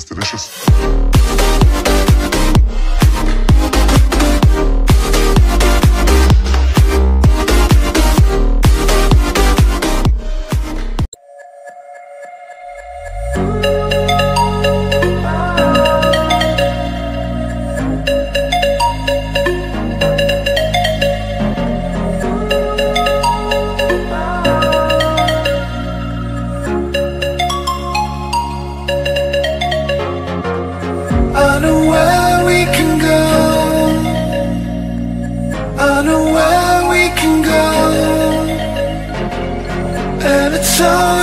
It's delicious. So